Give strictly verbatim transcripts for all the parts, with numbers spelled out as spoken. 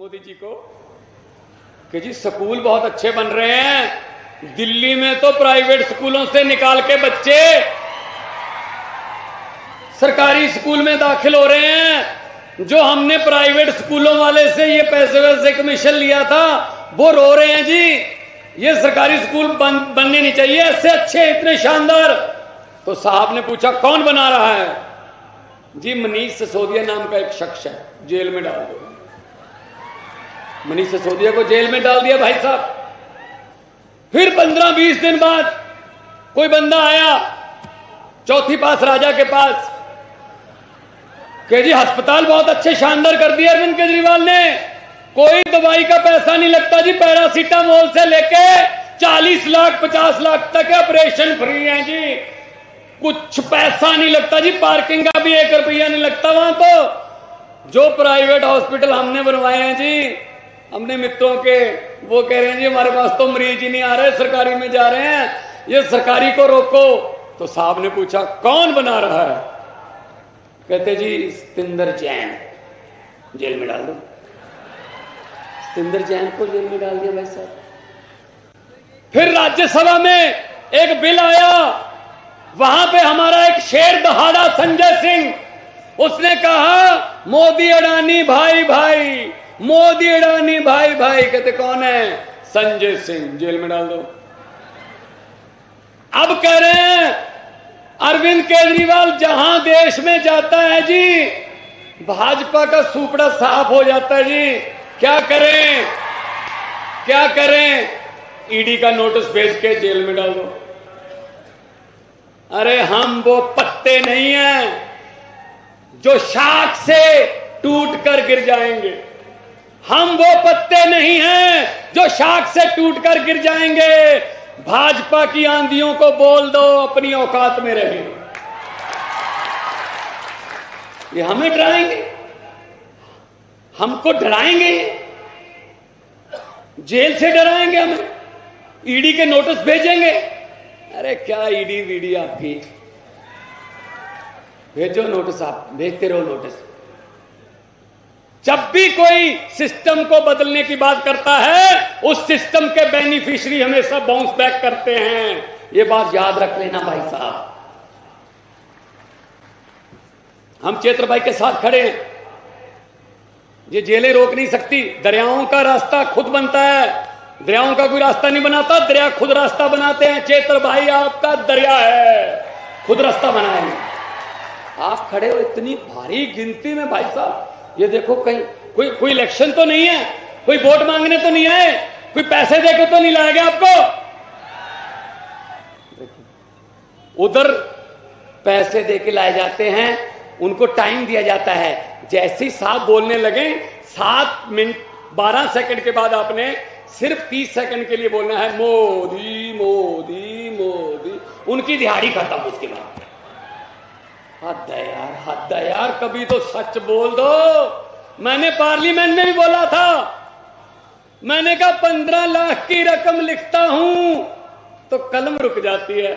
मोदी जी को कि जी स्कूल बहुत अच्छे बन रहे हैं, दिल्ली में तो प्राइवेट स्कूलों से निकाल के बच्चे सरकारी स्कूल में दाखिल हो रहे हैं। जो हमने प्राइवेट स्कूलों वाले से ये पैसे वैसे कमीशन लिया था वो रो रहे हैं जी, ये सरकारी स्कूल बन, बनने नहीं चाहिए, ऐसे अच्छे इतने शानदार। तो साहब ने पूछा कौन बना रहा है? जी मनीष सिसोदिया नाम का एक शख्स है, जेल में डाल दो। मनीष सिसोदिया को जेल में डाल दिया भाई साहब। फिर पंद्रह बीस दिन बाद कोई बंदा आया चौथी पास राजा के पास कि जी अस्पताल बहुत अच्छे शानदार कर दिया अरविंद केजरीवाल ने, कोई दवाई का पैसा नहीं लगता जी, पैरासीटामोल से लेके चालीस लाख पचास लाख तक ऑपरेशन फ्री है जी, कुछ पैसा नहीं लगता जी, पार्किंग का भी एक रुपया नहीं लगता। वहां तो जो प्राइवेट हॉस्पिटल हमने बनवाए हैं जी, हमने मित्रों के, वो कह रहे हैं जी हमारे पास तो मरीज ही नहीं आ रहे, सरकारी में जा रहे हैं, ये सरकारी को रोको। तो साहब ने पूछा कौन बना रहा है? कहते जी सतिंदर जैन, जेल में डाल दो। सतिंदर जैन को जेल में डाल दिया भाई साहब। फिर राज्यसभा में एक बिल आया, वहां पे हमारा एक शेर दहाड़ा संजय सिंह, उसने कहा मोदी अडानी भाई भाई, मोदी अडानी भाई भाई। कहते कौन है? संजय सिंह, जेल में डाल दो। अब कह रहे हैं अरविंद केजरीवाल जहां देश में जाता है जी भाजपा का सुपड़ा साफ हो जाता है जी। क्या करें क्या करें? ईडी का नोटिस भेज के जेल में डाल दो। अरे हम वो पत्ते नहीं हैं जो शाख से टूट कर गिर जाएंगे, हम वो पत्ते नहीं हैं जो शाख से टूटकर गिर जाएंगे। भाजपा की आंधियों को बोल दो अपनी औकात में रहें, ये हमें डराएंगे, हमको डराएंगे, जेल से डराएंगे, हमें ईडी के नोटिस भेजेंगे। अरे क्या ईडी वीडी आपकी, भेजो नोटिस, आप भेजते रहो नोटिस। जब भी कोई सिस्टम को बदलने की बात करता है उस सिस्टम के बेनिफिशियरी हमेशा बाउंस बैक करते हैं, ये बात याद रख लेना भाई साहब। हम चेतर भाई के साथ खड़े हैं। ये जेलें रोक नहीं सकती, दरियाओं का रास्ता खुद बनता है, दरियाओं का कोई रास्ता नहीं बनाता, दरिया खुद रास्ता बनाते हैं। चेतर भाई आपका दरिया है, खुद रास्ता बनाए। आप खड़े हो इतनी भारी गिनती में भाई साहब, ये देखो कहीं कोई कोई इलेक्शन तो नहीं है, कोई वोट मांगने तो नहीं आए, कोई पैसे देकर तो नहीं लाया गया आपको। उधर पैसे देके लाए जाते हैं, उनको टाइम दिया जाता है, जैसे ही साहब बोलने लगे सात मिनट बारह सेकंड के बाद आपने सिर्फ तीस सेकंड के लिए बोलना है मोदी मोदी मोदी, उनकी दिहाड़ी खत्म उसके बाद। हद है यार, हद है यार, कभी तो सच बोल दो। मैंने पार्लियामेंट में भी बोला था, मैंने कहा पंद्रह लाख की रकम लिखता हूं तो कलम रुक जाती है,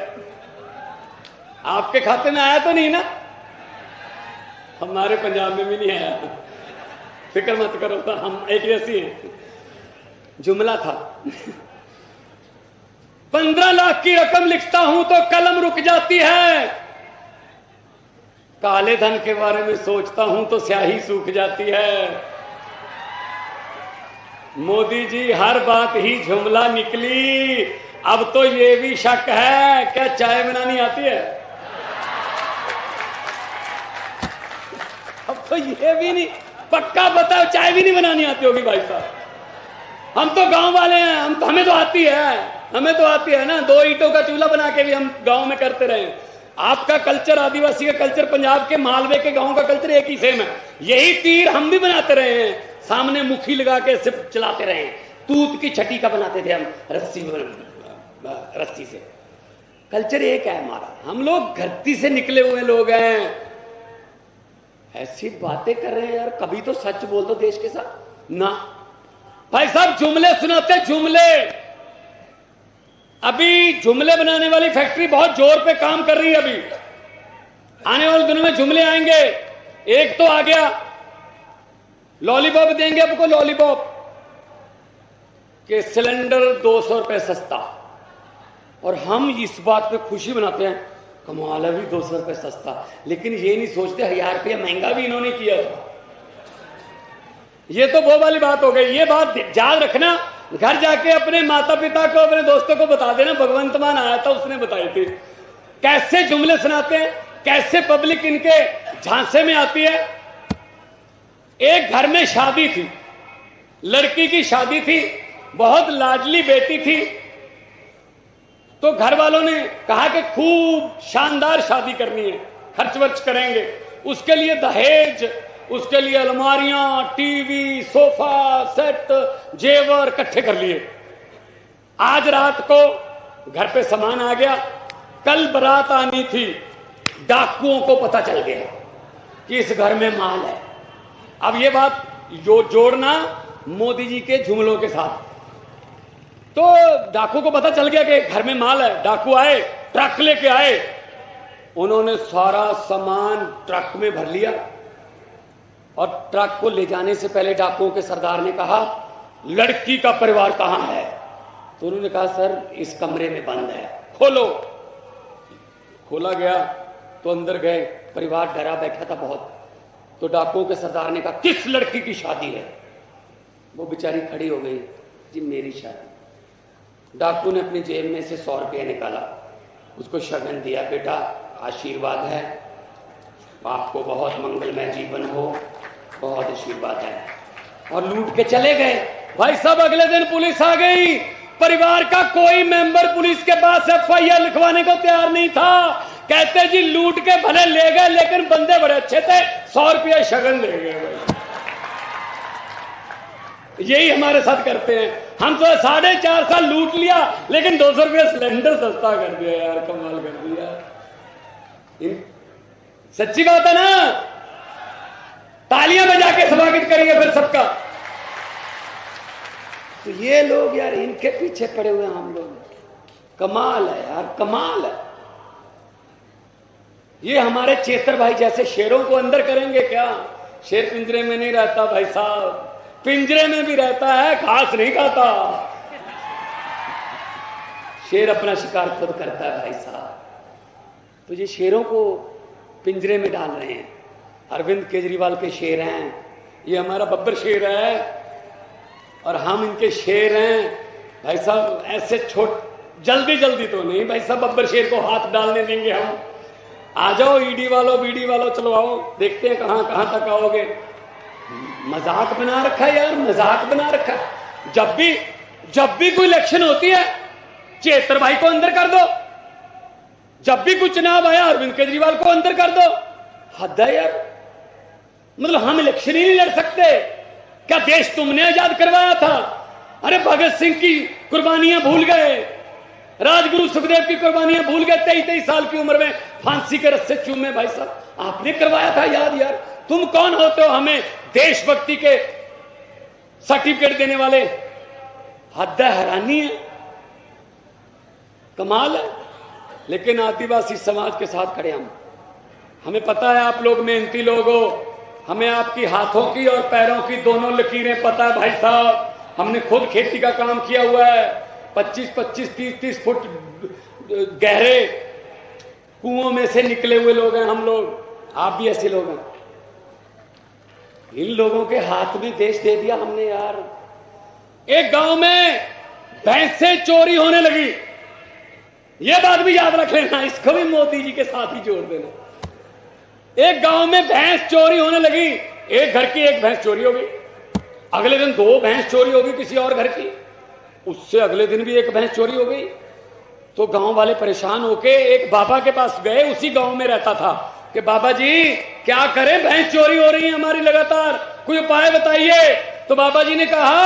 आपके खाते में आया तो नहीं ना? हमारे पंजाब में भी नहीं आया, फिक्र मत करो, तो हम एक जैसी हैं। जुमला था पंद्रह लाख की रकम लिखता हूं तो कलम रुक जाती है, काले धन के बारे में सोचता हूं तो स्याही सूख जाती है। मोदी जी हर बात ही जुमला निकली। अब तो ये भी शक है क्या चाय बनानी आती है? अब तो ये भी नहीं पक्का बताओ, चाय भी नहीं बनानी आती होगी भाई साहब। हम तो गांव वाले हैं, हम हमें तो आती है, हमें तो आती है ना, दो ईंटों का चूल्हा बना के भी हम गांव में करते रहे। आपका कल्चर, आदिवासी का कल्चर, पंजाब के मालवे के गांव का कल्चर एक ही सेम है। यही तीर हम भी बनाते रहे हैं, सामने मुखी लगा के सिर्फ चलाते रहे हैं, तूत की छटी का बनाते थे हम, रस्सी रस्सी से। कल्चर एक है हमारा, हम लोग धरती से निकले हुए लोग हैं। ऐसी बातें कर रहे हैं यार, कभी तो सच बोल दो देश के साथ ना भाई साहब। जुमले सुनाते जुमले, अभी जुमले बनाने वाली फैक्ट्री बहुत जोर पे काम कर रही है। अभी आने वाले दिनों में जुमले आएंगे। एक तो आ गया लॉलीपॉप देंगे आपको, लॉलीपॉप के सिलेंडर दो सौ रुपए सस्ता। और हम इस बात पे खुशी मनाते हैं, कमाल है भी दो सौ रुपए सस्ता, लेकिन ये नहीं सोचते हजार रुपया महंगा भी इन्होंने किया। ये तो वो वाली बात हो गई। ये बात याद रखना, घर जाके अपने माता पिता को, अपने दोस्तों को बता देना भगवंत मान आया था, उसने बताई थी। कैसे जुमले सुनाते हैं, कैसे पब्लिक इनके झांसे में आती है। एक घर में शादी थी, लड़की की शादी थी, बहुत लाडली बेटी थी। तो घर वालों ने कहा कि खूब शानदार शादी करनी है, खर्च वर्च करेंगे, उसके लिए दहेज, उसके लिए अलमारियां, टीवी, सोफा सेट, जेवर इकट्ठे कर लिए। आज रात को घर पे सामान आ गया, कल बारात आनी थी। डाकुओं को पता चल गया कि इस घर में माल है। अब ये बात जो जोड़ना मोदी जी के जुमलों के साथ। तो डाकू को पता चल गया कि घर में माल है। डाकू आए, ट्रक लेके आए, उन्होंने सारा सामान ट्रक में भर लिया। और ट्रक को ले जाने से पहले डाकुओं के सरदार ने कहा, लड़की का परिवार कहाँ है? तो उन्होंने कहा, सर इस कमरे में बंद है, खोलो। खोला गया तो अंदर गए, परिवार डरा बैठा था बहुत। तो डाकुओं के सरदार ने कहा, किस लड़की की शादी है? वो बेचारी खड़ी हो गई, जी मेरी शादी। डाकू ने अपनी जेब में से सौ रुपया निकाला, उसको शगन दिया, बेटा आशीर्वाद है, आपको बहुत मंगलमय जीवन हो, बहुत आशीर्वाद है। और लूट के चले गए। भाई साहब, अगले दिन पुलिस आ गई। परिवार का कोई मेंबर पुलिस के पास एफ आई आर लिखवाने को तैयार नहीं था। कहते जी लूट के भले ले गए, लेकिन बंदे बड़े अच्छे थे, सौ रुपया शगन ले गए। भाई यही हमारे साथ करते हैं। हम तो साढ़े चार साल लूट लिया, लेकिन दो सौ रुपया सिलेंडर सस्ता कर दिया। यार कमाल कर दिया। इन... सच्ची बात है ना। तालियां बजा के स्वागत करेंगे फिर सबका। तो ये लोग यार, इनके पीछे पड़े हुए हम लोग। कमाल है यार, कमाल है। ये हमारे चेतर भाई जैसे शेरों को अंदर करेंगे क्या? शेर पिंजरे में नहीं रहता भाई साहब, पिंजरे में भी रहता है, घास नहीं खाता। शेर अपना शिकार खुद करता है भाई साहब। तो ये शेरों को पिंजरे में डाल रहे हैं। अरविंद केजरीवाल के शेर हैं, ये हमारा बब्बर शेर है और हम इनके शेर हैं। भाई साहब ऐसे छोट जल्दी जल्दी तो नहीं भाई साहब, बब्बर शेर को हाथ डालने देंगे हम। आ जाओ ईडी वालों, बीडी वालों, चलो आओ, देखते हैं कहां कहां तक आओगे। मजाक बना रखा है यार, मजाक बना रखा। जब भी जब भी कोई इलेक्शन होती है, चेतर भाई को अंदर कर दो। जब भी कोई चुनाव आया, अरविंद केजरीवाल को अंदर कर दो। हद है यार। मतलब हम इलेक्शन ही नहीं लड़ सकते क्या? देश तुमने आजाद करवाया था। अरे भगत सिंह की कुर्बानियां भूल गए, राजगुरु सुखदेव की कुर्बानियां भूल गए। तेईस तेईस साल की उम्र में फांसी के रस्से चूमे भाई साहब, आपने करवाया था याद। यार तुम कौन होते हो हमें देशभक्ति के सर्टिफिकेट देने वाले? हद है, हैरानी है, कमाल है। लेकिन आदिवासी समाज के साथ खड़े हम। हमें पता है आप लोग मेहनती लोग हो, हमें आपकी हाथों की और पैरों की दोनों लकीरें पता है भाई साहब। हमने खुद खेती का काम किया हुआ है, पच्चीस पच्चीस तीस तीस फुट गहरे कुओं में से निकले हुए लोग हैं हम लोग। आप भी ऐसे लोग हैं। इन लोगों के हाथ में देश दे दिया हमने यार। एक गांव में भैंसे चोरी होने लगी, ये बात भी याद रख लेना, इसको भी मोदी जी के साथ ही जोड़ देना। एक गांव में भैंस चोरी होने लगी, एक घर की एक भैंस चोरी हो गई, अगले दिन दो भैंस चोरी हो गई किसी और घर की, उससे अगले दिन भी एक भैंस चोरी हो गई। तो गांव वाले परेशान होके एक बाबा के पास गए, उसी गांव में रहता था, कि बाबा जी क्या करें, भैंस चोरी हो रही है हमारी लगातार, कोई उपाय बताइए। तो बाबा जी ने कहा,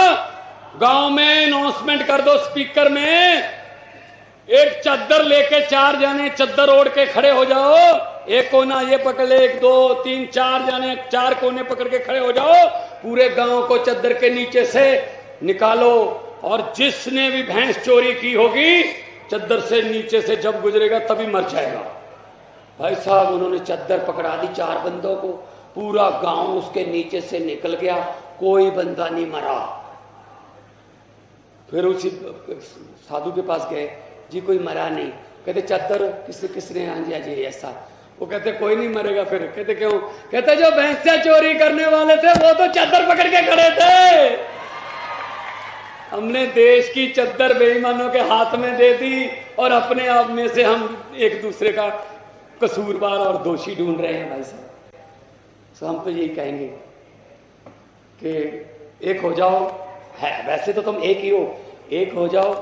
गांव में अनाउंसमेंट कर दो स्पीकर में, एक चादर लेके चार जाने चादर ओढ़ के खड़े हो जाओ, एक कोना ये पकड़ ले, एक दो तीन चार जाने चार कोने पकड़ के खड़े हो जाओ, पूरे गांव को चादर के नीचे से निकालो, और जिसने भी भैंस चोरी की होगी चादर से नीचे से जब गुजरेगा तभी मर जाएगा। भाई साहब उन्होंने चादर पकड़ा दी चार बंदों को, पूरा गांव उसके नीचे से निकल गया, कोई बंदा नहीं मरा। फिर उसी साधु के पास गए, जी कोई मरा नहीं। कहते चतर किस किसने हाँ जी जी ऐसा। वो कहते कोई नहीं मरेगा। फिर कहते क्यों? कहते जो भैंसा चोरी करने वाले थे वो तो चद्दर पकड़ के खड़े थे। हमने देश की चद्दर बेईमानों के हाथ में दे दी और अपने आप में से हम एक दूसरे का कसूरवार और दोषी ढूंढ रहे हैं। भाई साहब सो हम तो यही कहेंगे कि एक हो जाओ। है वैसे तो तुम एक ही हो, एक हो जाओ।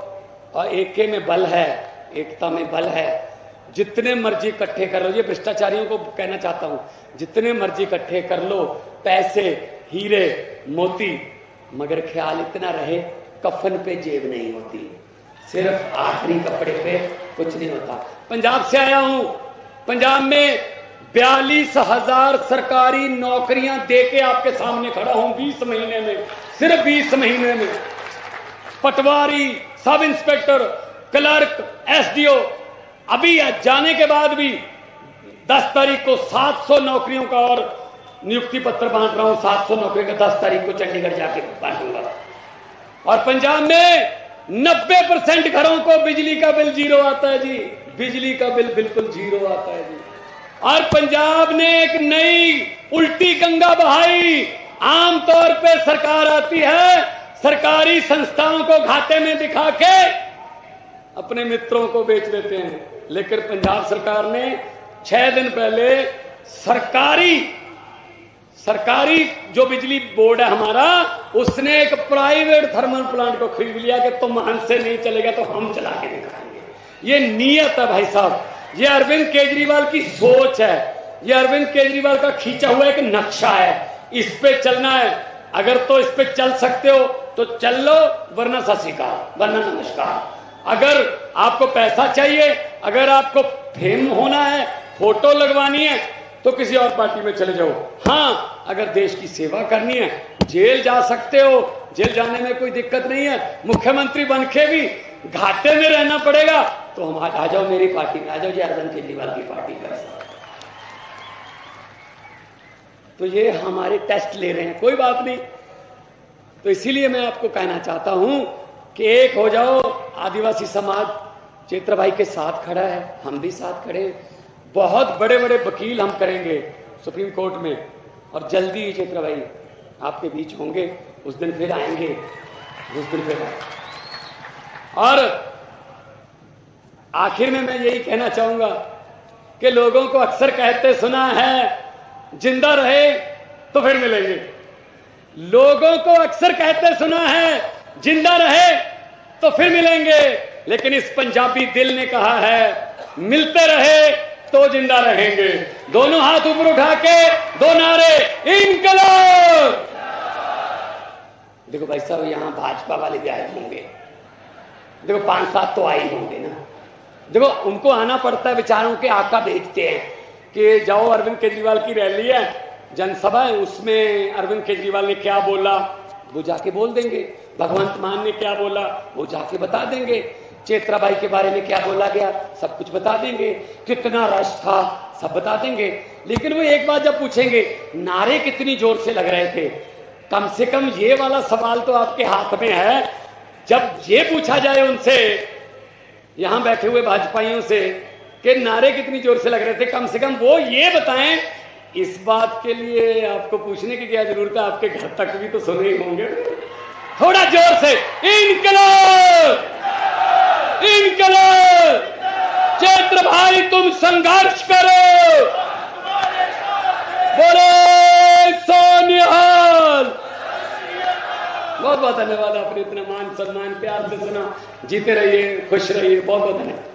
और एक के में बल है, एकता में बल है। जितने मर्जी इकट्ठे कर लो, ये भ्रष्टाचारियों को कहना चाहता हूं, जितने मर्जी इकट्ठे कर लो पैसे हीरे मोती, मगर ख्याल इतना रहे कफन पे जेब नहीं होती, सिर्फ आखिरी कपड़े पे कुछ नहीं होता। पंजाब से आया हूं, पंजाब में बयालीस हजार सरकारी नौकरियां देके आपके सामने खड़ा हूं। बीस महीने में, सिर्फ बीस महीने में पटवारी, सब इंस्पेक्टर, क्लर्क, एसडीओ। अभी जाने के बाद भी दस तारीख को सात सौ नौकरियों का और नियुक्ति पत्र बांट रहा हूं। सात सौ नौकरियों का दस तारीख को चंडीगढ़ जाके बांटूंगा। और पंजाब में नब्बे परसेंट घरों को बिजली का बिल जीरो आता है जी, बिजली का बिल बिल्कुल जीरो आता है जी। और पंजाब ने एक नई उल्टी गंगा बहाई। आमतौर पर सरकार आती है सरकारी संस्थाओं को घाटे में दिखा के अपने मित्रों को बेच देते हैं, लेकिन पंजाब सरकार ने छह दिन पहले सरकारी सरकारी जो बिजली बोर्ड है हमारा, उसने एक प्राइवेट थर्मल प्लांट को खरीद लिया कि तुम हमसे नहीं चलेगा तो हम चला के दिखाएंगे। ये नीयत है भाई साहब, ये अरविंद केजरीवाल की सोच है, ये अरविंद केजरीवाल का खींचा हुआ एक नक्शा है। इस पे चलना है, अगर तो इस पे चल सकते हो तो चल लो, वरना सत श्री अकाल, वरना नमस्कार। अगर आपको पैसा चाहिए, अगर आपको फेम होना है, फोटो लगवानी है, तो किसी और पार्टी में चले जाओ। हाँ, अगर देश की सेवा करनी है, जेल जा सकते हो, जेल जाने में कोई दिक्कत नहीं है। मुख्यमंत्री बनके भी घाटे में रहना पड़ेगा तो हम आ जाओ मेरी पार्टी में, आ जाओ जी अरविंद केजरीवाल की पार्टी में। तो ये हमारे टेस्ट ले रहे हैं, कोई बात नहीं। तो इसीलिए मैं आपको कहना चाहता हूं कि एक हो जाओ। आदिवासी समाज चेतर भाई के साथ खड़ा है, हम भी साथ खड़े हैं। बहुत बड़े बड़े वकील हम करेंगे सुप्रीम कोर्ट में, और जल्दी ही चेतर भाई आपके बीच होंगे। उस दिन फिर आएंगे, उस दिन फिर आएंगे। और आखिर में मैं यही कहना चाहूंगा कि लोगों को अक्सर कहते सुना है जिंदा रहे तो फिर मिलेंगे। लोगों को अक्सर कहते सुना है जिंदा रहे तो फिर मिलेंगे, लेकिन इस पंजाबी दिल ने कहा है मिलते रहे तो जिंदा रहेंगे। दोनों हाथ ऊपर उठा के दो नारे इनकलाब। देखो भाई साहब, यहां भाजपा वाले भी आए होंगे, देखो पांच सात तो आए होंगे ना। देखो उनको आना पड़ता है, बेचारों के आका भेजते हैं कि जाओ अरविंद केजरीवाल की रैली है, जनसभा है, उसमें अरविंद केजरीवाल ने क्या बोला वो जाके बोल देंगे। भगवंत मान ने क्या बोला वो जाके बता देंगे। चेतरा भाई के बारे में क्या बोला गया सब कुछ बता देंगे। कितना रश था सब बता देंगे। लेकिन वो एक बात जब पूछेंगे, नारे कितनी जोर से लग रहे थे, कम से कम ये वाला सवाल तो आपके हाथ में है। जब ये पूछा जाए उनसे, यहां बैठे हुए भाजपाइयों से, कि नारे कितनी जोर से लग रहे थे, कम से कम वो ये बताएं। इस बात के लिए आपको पूछने की क्या जरूरत है, आपके घर तक भी तो सुने ही होंगे। थोड़ा जोर से इनकलाब इनकलाब। चेतर भाई तुम संघर्ष करो, बोलो सोनिहाल। बहुत बहुत धन्यवाद, आपने इतना मान सम्मान प्यार से सुना। जीते रहिए, खुश रहिए, बहुत बहुत धन्यवाद।